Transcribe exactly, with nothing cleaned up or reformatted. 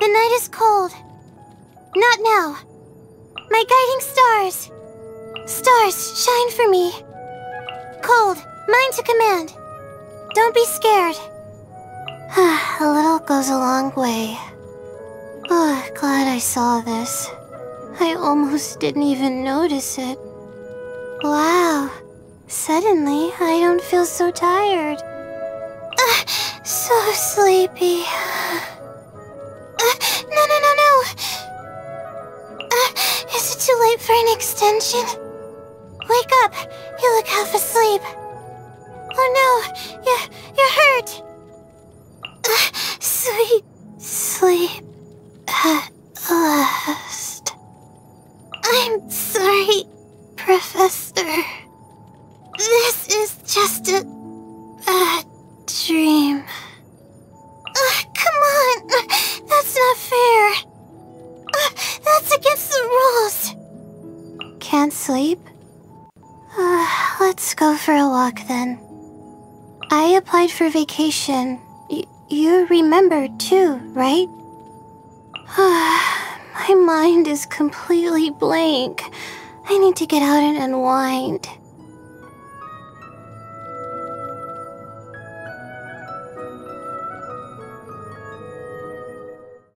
The night is cold. Not now. My guiding stars. Stars, shine for me. Cold, mine to command. Don't be scared. A little goes a long way. Oh, glad I saw this. I almost didn't even notice it. Wow. Suddenly, I don't feel so tired. Uh, so sleepy. Uh, no, no, no, no! Uh, is it too late for an extension? Wake up! You look half asleep. Oh no! You're, you're hurt! Uh, sweet sleep at last. I'm sorry, Professor. This is just a bad dream. Uh, come on! That's not fair! Uh, that's against the rules! Can't sleep? Uh, let's go for a walk then. I applied for vacation. Y- you remember too, right? My mind is completely blank. I need to get out and unwind.